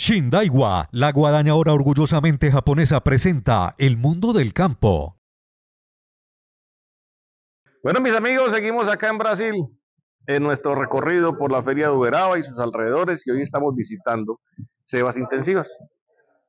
Shindaiwa, la guadañadora orgullosamente japonesa, presenta El Mundo del Campo. Bueno, mis amigos, seguimos acá en Brasil, en nuestro recorrido por la Feria de Uberaba y sus alrededores, y hoy estamos visitando cebas intensivas.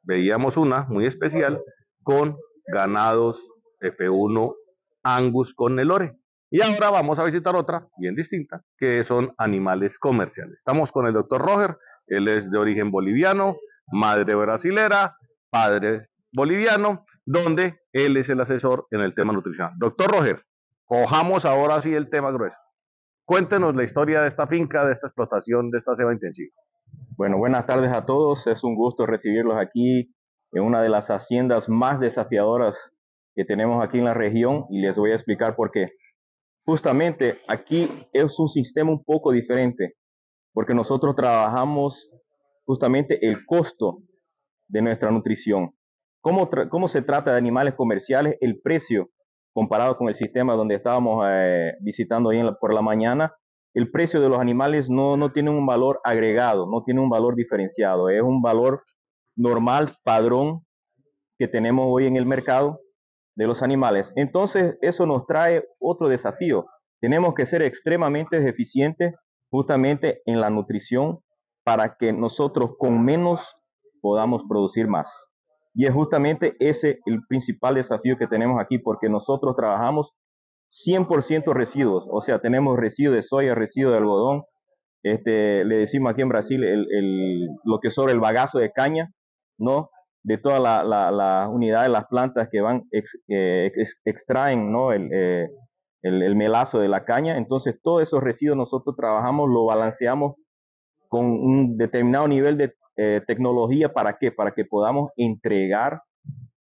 Veíamos una muy especial con ganados F1 Angus con Nelore. Y ahora vamos a visitar otra, bien distinta, que son animales comerciales. Estamos con el Doctor Roger. Él es de origen boliviano, madre brasilera, padre boliviano, donde él es el asesor en el tema nutricional. Doctor Roger, cojamos ahora sí el tema grueso. Cuéntenos la historia de esta finca, de esta explotación, de esta ceba intensiva. Bueno, buenas tardes a todos. Es un gusto recibirlos aquí en una de las haciendas más desafiadoras que tenemos aquí en la región, y les voy a explicar por qué. Justamente aquí es un sistema un poco diferente, porque nosotros trabajamos justamente el costo de nuestra nutrición. ¿Cómo se trata de animales comerciales? El precio, comparado con el sistema donde estábamos visitando hoy por la mañana, el precio de los animales no tiene un valor agregado, no tiene un valor diferenciado. Es un valor normal, padrón, que tenemos hoy en el mercado de los animales. Entonces, eso nos trae otro desafío. Tenemos que ser extremadamente eficientes justamente en la nutrición para que nosotros con menos podamos producir más. Y es justamente ese el principal desafío que tenemos aquí, porque nosotros trabajamos 100% residuos, o sea, tenemos residuos de soya, residuos de algodón, le decimos aquí en Brasil lo que sobra, el bagazo de caña, ¿no? De todas las unidades, las plantas que van, extraen, ¿no? El melazo de la caña. Entonces todos esos residuos nosotros trabajamos, lo balanceamos con un determinado nivel de tecnología. ¿Para qué? Para que podamos entregar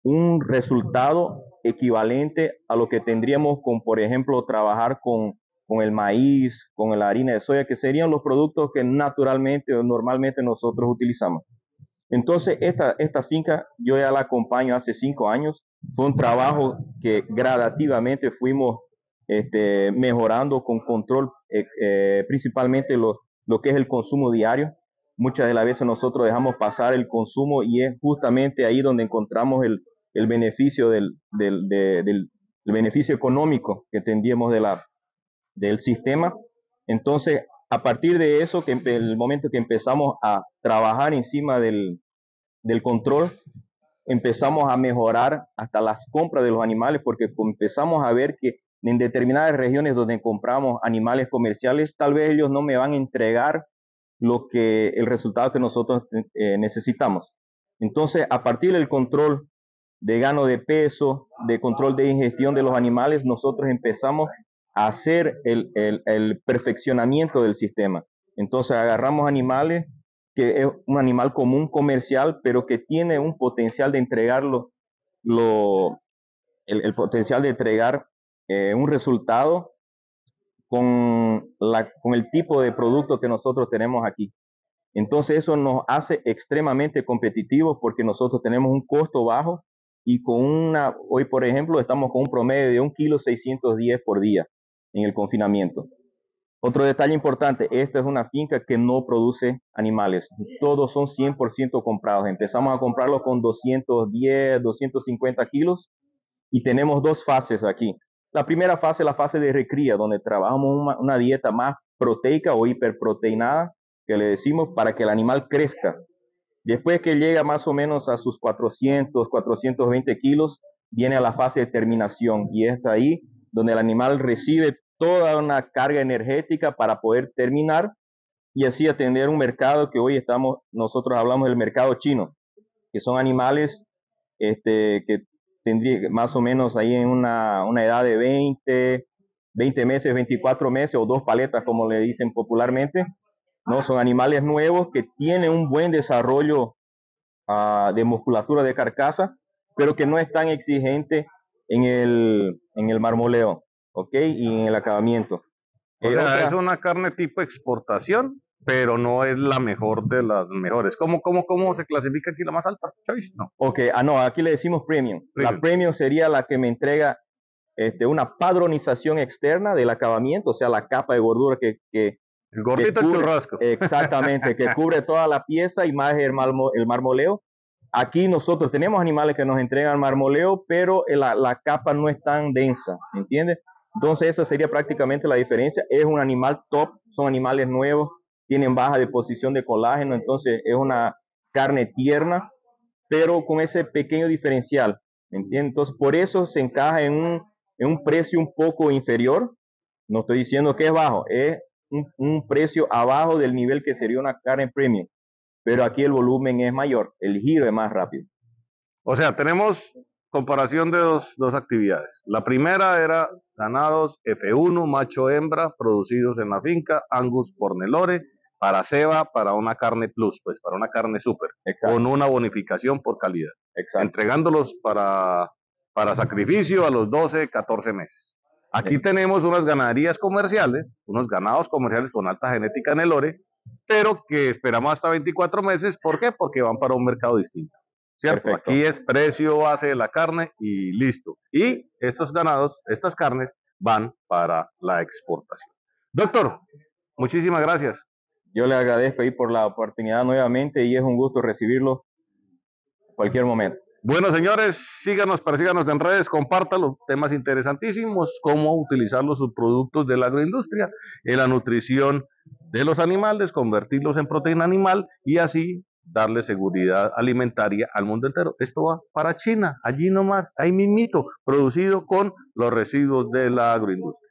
un resultado equivalente a lo que tendríamos con, por ejemplo, trabajar con el maíz, con la harina de soya, que serían los productos que naturalmente o normalmente nosotros utilizamos. Entonces esta finca yo ya la acompaño hace 5 años. Fue un trabajo que gradativamente fuimos mejorando con control, principalmente lo que es el consumo diario. Muchas de las veces nosotros dejamos pasar el consumo, y es justamente ahí donde encontramos el beneficio el beneficio económico que tendríamos del sistema. Entonces, a partir de eso, que el momento que empezamos a trabajar encima del control, empezamos a mejorar hasta las compras de los animales, porque empezamos a ver que en determinadas regiones donde compramos animales comerciales, tal vez ellos no me van a entregar el resultado que nosotros necesitamos. Entonces, a partir del control de gano de peso, de control de ingestión de los animales, nosotros empezamos a hacer el perfeccionamiento del sistema. Entonces, agarramos animales que es un animal común comercial, pero que tiene un potencial de entregarlo, el potencial de entregar un resultado con el tipo de producto que nosotros tenemos aquí. Entonces eso nos hace extremadamente competitivos, porque nosotros tenemos un costo bajo, y hoy por ejemplo estamos con un promedio de 1,610 kilos por día en el confinamiento. Otro detalle importante: esta es una finca que no produce animales, todos son 100% comprados. Empezamos a comprarlos con 210, 250 kilos y tenemos 2 fases aquí. La primera fase es la fase de recría, donde trabajamos una dieta más proteica o hiperproteinada, que le decimos, para que el animal crezca. Después que llega más o menos a sus 400, 420 kilos, viene a la fase de terminación, y es ahí donde el animal recibe toda una carga energética para poder terminar y así atender un mercado que hoy nosotros hablamos del mercado chino, que son animales que tendría más o menos ahí en una edad de 20 meses, 24 meses o 2 paletas, como le dicen popularmente, ¿no? Son animales nuevos que tienen un buen desarrollo de musculatura de carcasa, pero que no es tan exigente en el marmoleo, ¿ok? Y en el acabamiento. Es una carne tipo exportación, pero no es la mejor de las mejores. ¿Cómo se clasifica aquí la más alta? Choice, ¿no? Ok, no, aquí le decimos premium. La premium sería la que me entrega una padronización externa del acabamiento, o sea, la capa de gordura que El gordito el churrasco. Exactamente, que cubre toda la pieza y más el marmoleo. Aquí nosotros tenemos animales que nos entregan marmoleo, pero la capa no es tan densa, ¿entiendes? Entonces esa sería prácticamente la diferencia. Es un animal top, son animales nuevos, tienen baja deposición de colágeno, entonces es una carne tierna, pero con ese pequeño diferencial, ¿entiendes? Entonces por eso se encaja en un precio un poco inferior. No estoy diciendo que es bajo, es un precio abajo del nivel que sería una carne premium, pero aquí el volumen es mayor, el giro es más rápido. O sea, tenemos comparación de dos actividades. La primera era ganados F1, macho hembra, producidos en la finca, Angus por Nelore, para ceba, para una carne plus, pues para una carne super, exacto, con una bonificación por calidad, exacto, entregándolos para sacrificio a los 12, 14 meses. Aquí sí tenemos unas ganaderías comerciales, unos ganados comerciales con alta genética Nelore, pero que esperamos hasta 24 meses. ¿Por qué? Porque van para un mercado distinto, ¿cierto? Perfecto. Aquí es precio base de la carne y listo. Y estos ganados, estas carnes, van para la exportación. Doctor, muchísimas gracias. Yo le agradezco ahí por la oportunidad nuevamente y es un gusto recibirlo en cualquier momento. Bueno, señores, síganos, persíganos en redes, compártanos, temas interesantísimos, cómo utilizar los subproductos de la agroindustria en la nutrición de los animales, convertirlos en proteína animal y así darle seguridad alimentaria al mundo entero. Esto va para China, allí nomás, ahí mismito, producido con los residuos de la agroindustria.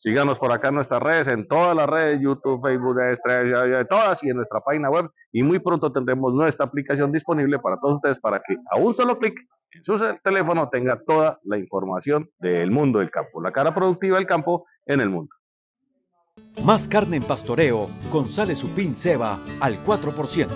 Síganos por acá en nuestras redes, en todas las redes, YouTube, Facebook, de todas, y en nuestra página web. Y muy pronto tendremos nuestra aplicación disponible para todos ustedes, para que a un solo clic en su teléfono tenga toda la información del mundo del campo. La cara productiva del campo en el mundo. Más carne en pastoreo con sales Upín Ceba al 4%.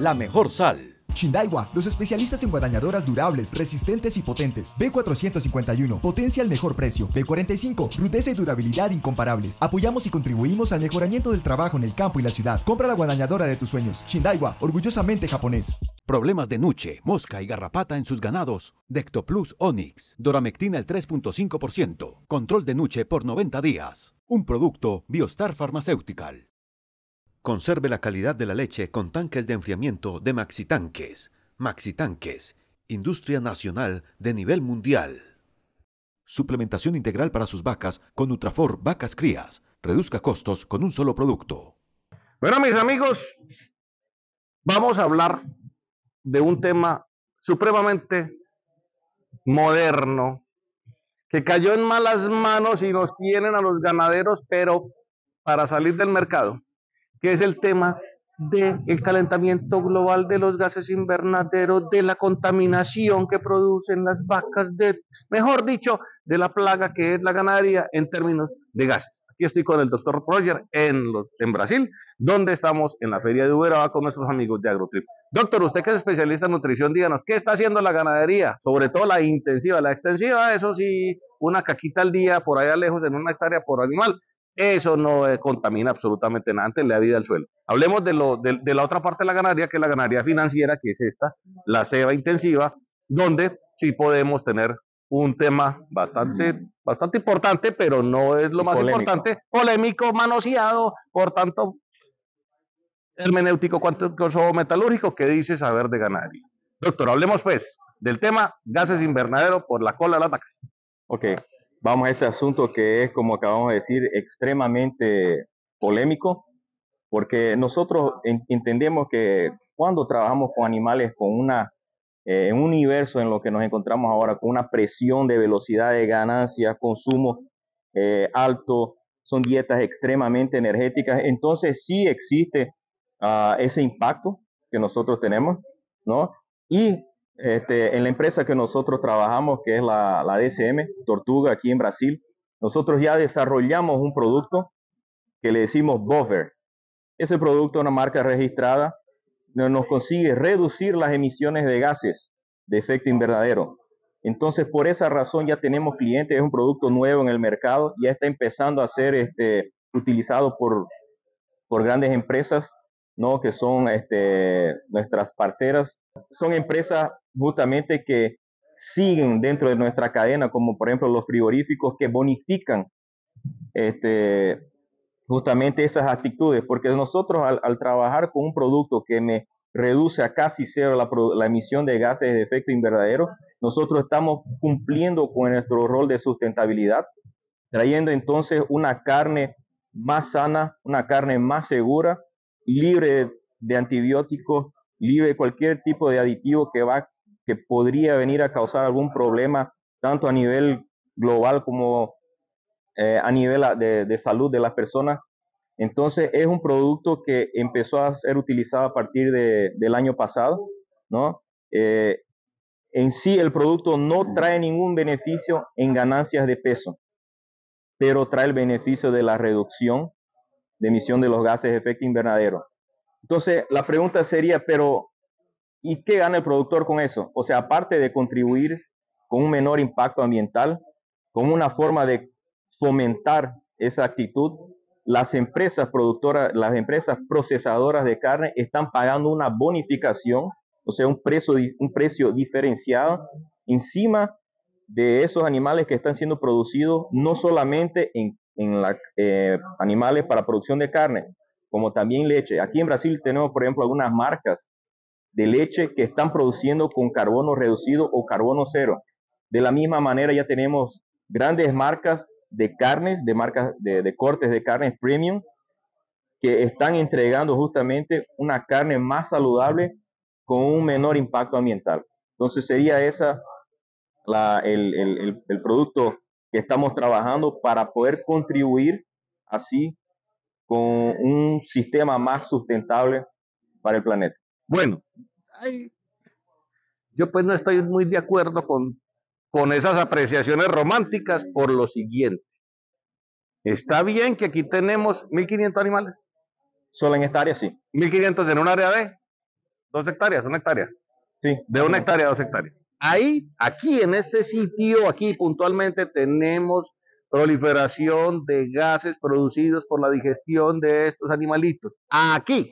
La mejor sal. Shindaiwa, los especialistas en guadañadoras durables, resistentes y potentes. B451, potencia al mejor precio. B45, rudeza y durabilidad incomparables. Apoyamos y contribuimos al mejoramiento del trabajo en el campo y la ciudad. Compra la guadañadora de tus sueños. Shindaiwa, orgullosamente japonés. Problemas de nuche, mosca y garrapata en sus ganados. DectoPlus Onyx, doramectina al 3.5%. Control de nuche por 90 días. Un producto Biostar Pharmaceutical. Conserve la calidad de la leche con tanques de enfriamiento de Maxitanques. Maxitanques, industria nacional de nivel mundial. Suplementación integral para sus vacas con Ultrafor Vacas Crías. Reduzca costos con un solo producto. Bueno, mis amigos, vamos a hablar de un tema supremamente moderno que cayó en malas manos y nos tienen a los ganaderos, pero para salir del mercado, que es el tema del calentamiento global, de los gases invernaderos, de la contaminación que producen las vacas, mejor dicho, de la plaga que es la ganadería en términos de gases. Aquí estoy con el doctor Roger en Brasil, donde estamos en la Feria de Uberaba con nuestros amigos de AgroTrip. Doctor, usted que es especialista en nutrición, díganos, ¿qué está haciendo la ganadería? Sobre todo la intensiva, la extensiva, eso sí, una caquita al día, por allá lejos, en una hectárea por animal. Eso no contamina absolutamente nada, antes le da vida al suelo. Hablemos de la otra parte de la ganadería, que es la ganadería financiera, que es esta, la ceba intensiva, donde sí podemos tener un tema bastante importante, pero no es lo más importante, polémico, manoseado, por tanto, hermenéutico, cuantitativo, metalúrgico, que dice saber de ganadería. Doctor, hablemos pues del tema gases invernaderos por la cola de las vacas. Ok. Vamos a ese asunto que es, como acabamos de decir, extremadamente polémico, porque nosotros entendemos que cuando trabajamos con animales en un universo en lo que nos encontramos ahora, con una presión de velocidad de ganancia, consumo alto, son dietas extremadamente energéticas, entonces sí existe ese impacto que nosotros tenemos, ¿no? Y en la empresa que nosotros trabajamos, que es la DSM Tortuga aquí en Brasil, nosotros ya desarrollamos un producto que le decimos buffer. Ese producto, una marca registrada, nos consigue reducir las emisiones de gases de efecto invernadero. Entonces, por esa razón ya tenemos clientes, es un producto nuevo en el mercado, ya está empezando a ser utilizado por grandes empresas, ¿no? Que son nuestras parceras, son empresas justamente que siguen dentro de nuestra cadena, como por ejemplo los frigoríficos que bonifican justamente esas actitudes, porque nosotros al trabajar con un producto que me reduce a casi cero la emisión de gases de efecto invernadero, nosotros estamos cumpliendo con nuestro rol de sustentabilidad, trayendo entonces una carne más sana, una carne más segura, libre de antibióticos, libre de cualquier tipo de aditivo que podría venir a causar algún problema, tanto a nivel global como a nivel de salud de las personas. Entonces es un producto que empezó a ser utilizado a partir del año pasado, ¿no? En sí el producto no trae ningún beneficio en ganancias de peso, pero trae el beneficio de la reducción de emisión de los gases de efecto invernadero. Entonces la pregunta sería, pero ¿y qué gana el productor con eso? O sea, aparte de contribuir con un menor impacto ambiental, con una forma de fomentar esa actitud, las empresas productoras, las empresas procesadoras de carne están pagando una bonificación, o sea, un precio diferenciado encima de esos animales que están siendo producidos, no solamente en animales para producción de carne, como también leche. Aquí en Brasil tenemos, por ejemplo, algunas marcas de leche que están produciendo con carbono reducido o carbono cero. De la misma manera ya tenemos grandes marcas de carnes, de marcas de cortes de carnes premium, que están entregando justamente una carne más saludable con un menor impacto ambiental. Entonces sería esa el producto que estamos trabajando para poder contribuir así con un sistema más sustentable para el planeta. Bueno, yo pues no estoy muy de acuerdo con esas apreciaciones románticas por lo siguiente. Está bien que aquí tenemos 1.500 animales. Solo en esta área, sí. 1.500 en un área de 2 hectáreas, 1 hectárea. Sí. De 1 hectárea a 2 hectáreas. Ahí, aquí en este sitio, aquí puntualmente tenemos proliferación de gases producidos por la digestión de estos animalitos. Aquí.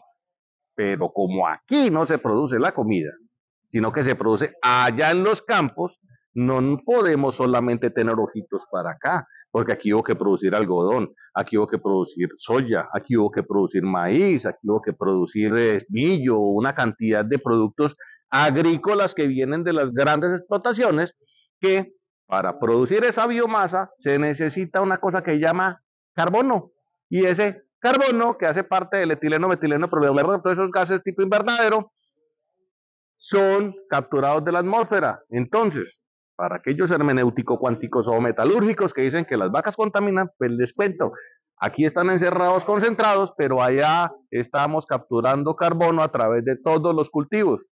Pero como aquí no se produce la comida, sino que se produce allá en los campos, no podemos solamente tener ojitos para acá, porque aquí hubo que producir algodón, aquí hubo que producir soya, aquí hubo que producir maíz, aquí hubo que producir millo, una cantidad de productos agrícolas que vienen de las grandes explotaciones, que para producir esa biomasa se necesita una cosa que se llama carbono, y ese carbono, que hace parte del etileno, metileno, propileno, todos esos gases tipo invernadero, son capturados de la atmósfera. Entonces, para aquellos hermenéutico cuánticos o metalúrgicos que dicen que las vacas contaminan, pues les cuento, aquí están encerrados, concentrados, pero allá estamos capturando carbono a través de todos los cultivos.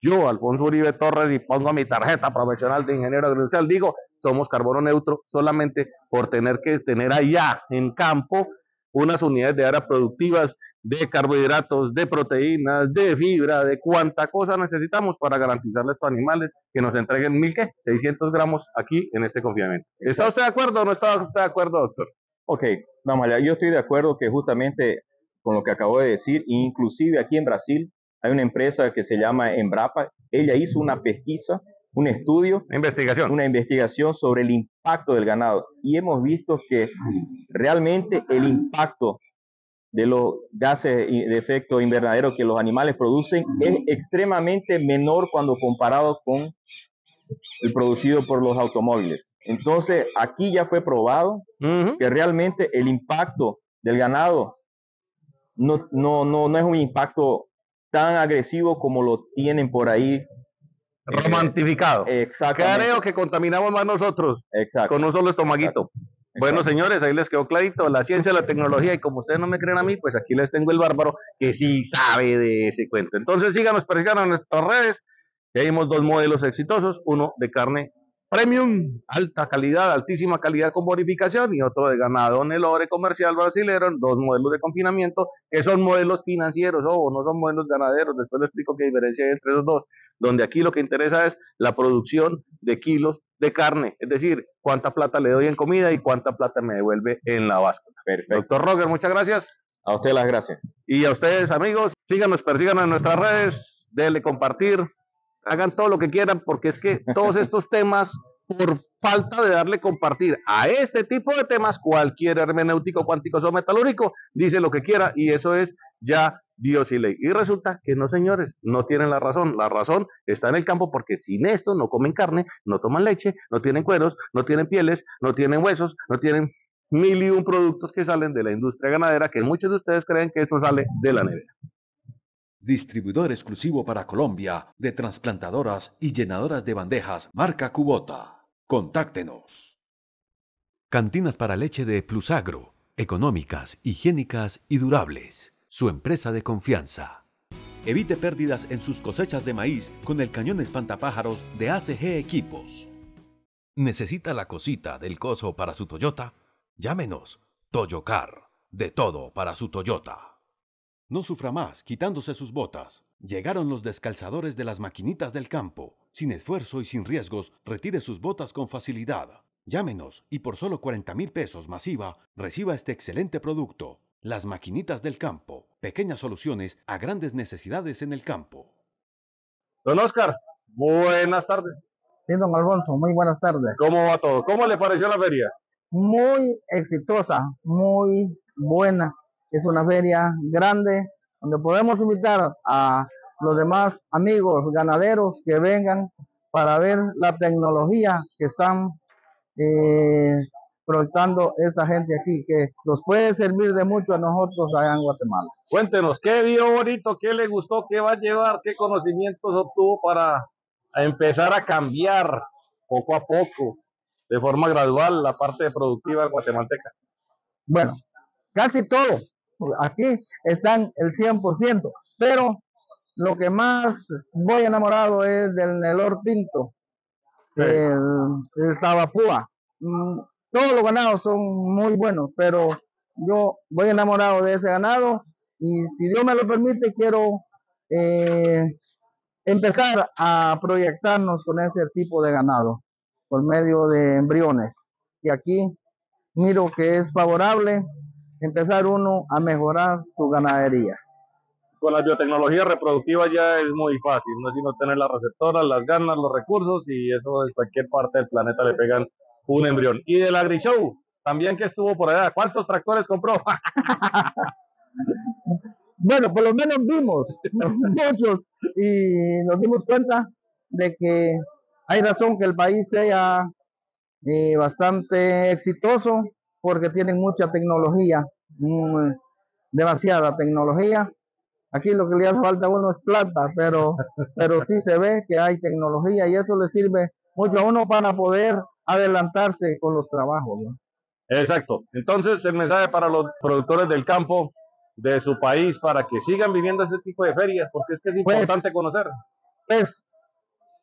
Yo, Alfonso Uribe Torres, y pongo mi tarjeta profesional de ingeniero agrícola, digo, somos carbono neutro solamente por tener que tener allá en campo unas unidades de área productivas de carbohidratos, de proteínas, de fibra, de cuánta cosa necesitamos para garantizarle a estos animales que nos entreguen 1.600 gramos aquí en este confinamiento. ¿Está usted de acuerdo o no está usted de acuerdo, doctor? Ok, no, yo estoy de acuerdo que justamente con lo que acabo de decir, inclusive aquí en Brasil hay una empresa que se llama Embrapa, ella hizo una pesquisa, un estudio, una investigación sobre el impacto del ganado. Y hemos visto que realmente el impacto de los gases de efecto invernadero que los animales producen es extremadamente menor cuando comparado con el producido por los automóviles. Entonces, aquí ya fue probado que realmente el impacto del ganado no es un impacto tan agresivo como lo tienen por ahí romantificado. Exactamente. Creo que contaminamos más nosotros. Exacto. Con un solo estomaguito. Exacto. Bueno, señores, ahí les quedó clarito la ciencia, la tecnología, y como ustedes no me creen a mí, pues aquí les tengo el bárbaro que sí sabe de ese cuento. Entonces síganos, persigan a nuestras redes. Tenemos 2 modelos exitosos, uno de carne premium, alta calidad, altísima calidad con bonificación, y otro de ganado Nelore comercial brasilero, 2 modelos de confinamiento, que son modelos financieros, no son modelos ganaderos, después les explico qué diferencia hay entre los dos, donde aquí lo que interesa es la producción de kilos de carne, es decir, cuánta plata le doy en comida y cuánta plata me devuelve en la báscula. Perfecto. Doctor Roger, muchas gracias. A usted las gracias. Y a ustedes, amigos, síganos, persíganos en nuestras redes, denle compartir, hagan todo lo que quieran, porque es que todos estos temas por falta de darle compartir a este tipo de temas, cualquier hermenéutico, cuántico o metalúrico dice lo que quiera y eso es ya Dios y ley. Y resulta que no, señores, no tienen la razón. La razón está en el campo porque sin esto no comen carne, no toman leche, no tienen cueros, no tienen pieles, no tienen huesos, no tienen 1001 productos que salen de la industria ganadera que muchos de ustedes creen que eso sale de la nevera. Distribuidor exclusivo para Colombia de transplantadoras y llenadoras de bandejas marca Kubota. Contáctenos. Cantinas para leche de Plusagro, económicas, higiénicas y durables. Su empresa de confianza. Evite pérdidas en sus cosechas de maíz con el cañón espantapájaros de ACG Equipos. ¿Necesita la cosita del coso para su Toyota? Llámenos. Toyocar. De todo para su Toyota. No sufra más quitándose sus botas. Llegaron los descalzadores de las maquinitas del campo. Sin esfuerzo y sin riesgos, retire sus botas con facilidad. Llámenos y por solo 40.000 pesos masiva, reciba este excelente producto. Las maquinitas del campo. Pequeñas soluciones a grandes necesidades en el campo. Don Oscar, buenas tardes. Sí, don Alfonso, muy buenas tardes. ¿Cómo va todo? ¿Cómo le pareció la feria? Muy exitosa, muy buena. Es una feria grande donde podemos invitar a los demás amigos ganaderos que vengan para ver la tecnología que están proyectando esta gente aquí, que nos puede servir de mucho a nosotros allá en Guatemala. Cuéntenos, ¿qué vio bonito? ¿Qué le gustó? ¿Qué va a llevar? ¿Qué conocimientos obtuvo para empezar a cambiar poco a poco, de forma gradual, la parte productiva guatemalteca? Bueno, casi todo. Aquí están el 100%, pero lo que más voy enamorado es del Nelor Pinto, sí. el Tabapúa. Todos los ganados son muy buenos, pero yo voy enamorado de ese ganado y si Dios me lo permite quiero empezar a proyectarnos con ese tipo de ganado por medio de embriones. Y aquí miro que es favorable empezar uno a mejorar su ganadería. Con la biotecnología reproductiva ya es muy fácil, no es sino tener las receptoras, las ganas, los recursos y eso en cualquier parte del planeta le pegan un embrión. Y del AgriShow, también que estuvo por allá, ¿cuántos tractores compró? Bueno, por lo menos vimos muchos y nos dimos cuenta de que hay razón que el país sea bastante exitoso porque tienen mucha tecnología, demasiada tecnología. Aquí lo que le hace falta a uno es plata, pero sí se ve que hay tecnología y eso le sirve mucho a uno para poder adelantarse con los trabajos, ¿no? Exacto. Entonces, el mensaje para los productores del campo de su país para que sigan viviendo este tipo de ferias, porque es que es importante conocer. Pues,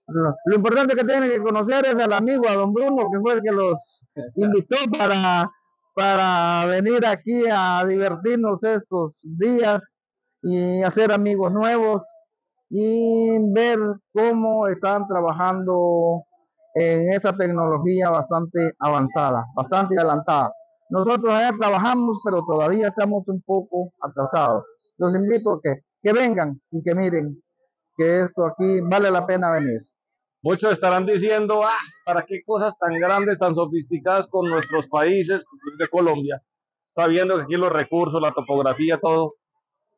lo importante que tienen que conocer es al amigo, a don Bruno, que fue el que los invitó para venir aquí a divertirnos estos días y hacer amigos nuevos y ver cómo están trabajando en esta tecnología bastante avanzada, bastante adelantada. Nosotros allá trabajamos, pero todavía estamos un poco atrasados. Los invito a que vengan y que miren que esto aquí vale la pena venir. Muchos estarán diciendo, ah, ¿para qué cosas tan grandes, tan sofisticadas con nuestros países de Colombia? Sabiendo que aquí los recursos, la topografía, todo,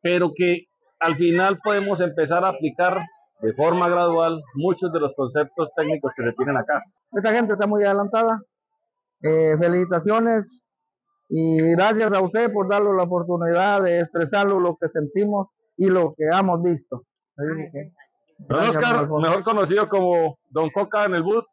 pero que al final podemos empezar a aplicar de forma gradual muchos de los conceptos técnicos que se tienen acá. Esta gente está muy adelantada. Felicitaciones y gracias a usted por darnos la oportunidad de expresar lo que sentimos y lo que hemos visto. Don Oscar, mejor conocido como Don Coca en el bus.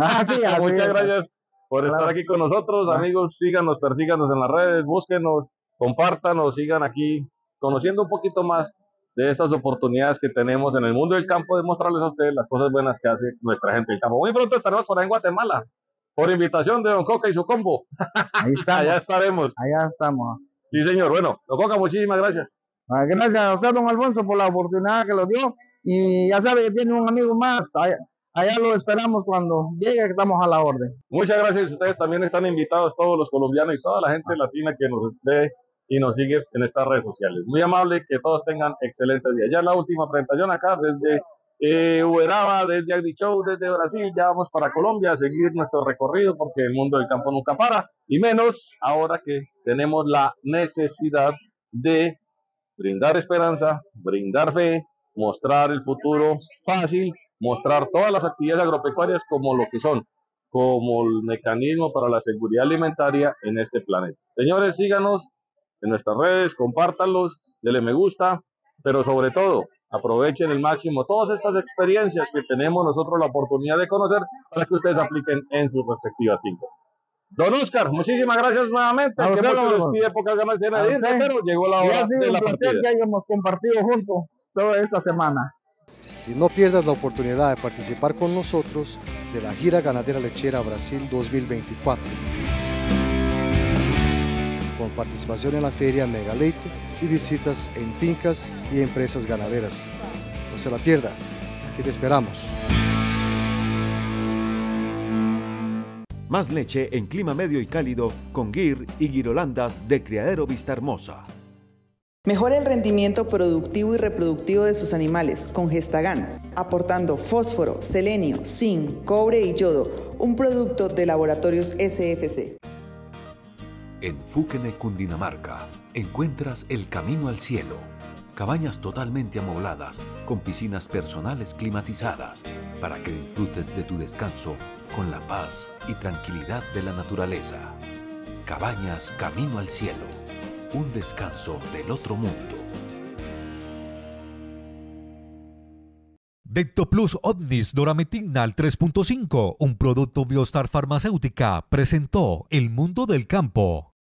Ah, sí, muchas gracias por estar aquí con nosotros. Amigos, síganos, persíganos en las redes, búsquenos, compártanos, sigan aquí conociendo un poquito más de estas oportunidades que tenemos en el mundo del campo, de mostrarles a ustedes las cosas buenas que hace nuestra gente del campo. Muy pronto estaremos por ahí en Guatemala, por invitación de don Coca y su combo. Ahí estamos. Allá estaremos. Allá estamos. Sí, señor. Bueno, don Coca, muchísimas gracias. Gracias a usted, don Alfonso, por la oportunidad que nos dio. Y ya sabe que tiene un amigo más. Allá lo esperamos cuando llegue, que estamos a la orden. Muchas gracias. Ustedes también están invitados, todos los colombianos y toda la gente latina que nos ve y nos sigue en estas redes sociales. Muy amable, que todos tengan excelentes días. Ya la última presentación acá desde Uberaba, desde AgriShow, desde Brasil, ya vamos para Colombia a seguir nuestro recorrido, porque el mundo del campo nunca para, y menos ahora que tenemos la necesidad de brindar esperanza, brindar fe, mostrar el futuro fácil, mostrar todas las actividades agropecuarias como lo que son, como el mecanismo para la seguridad alimentaria en este planeta. Señores, síganos en nuestras redes, compártanlos, denle me gusta, pero sobre todo, aprovechen el máximo todas estas experiencias que tenemos nosotros la oportunidad de conocer para que ustedes apliquen en sus respectivas fincas. Don Oscar, muchísimas gracias nuevamente. A usted, que mucho les pide pocas ganas de irse, pero llegó la hora de la partida. Que hayamos compartido juntos toda esta semana. Y no pierdas la oportunidad de participar con nosotros de la Gira Ganadera Lechera Brasil 2024. Con participación en la Feria Megaleite y visitas en fincas y empresas ganaderas. No se la pierda, aquí te esperamos. Más leche en clima medio y cálido con guir y guirolandas de Criadero Vista Hermosa. Mejora el rendimiento productivo y reproductivo de sus animales con Gestagán, aportando fósforo, selenio, zinc, cobre y yodo, un producto de Laboratorios SFC. En Fúquene, Cundinamarca, encuentras el camino al cielo. Cabañas totalmente amobladas, con piscinas personales climatizadas, para que disfrutes de tu descanso con la paz y tranquilidad de la naturaleza. Cabañas Camino al Cielo, un descanso del otro mundo. Vecto Plus Ovnis Dorametina al 3.5, un producto Biostar Farmacéutica, presentó El Mundo del Campo.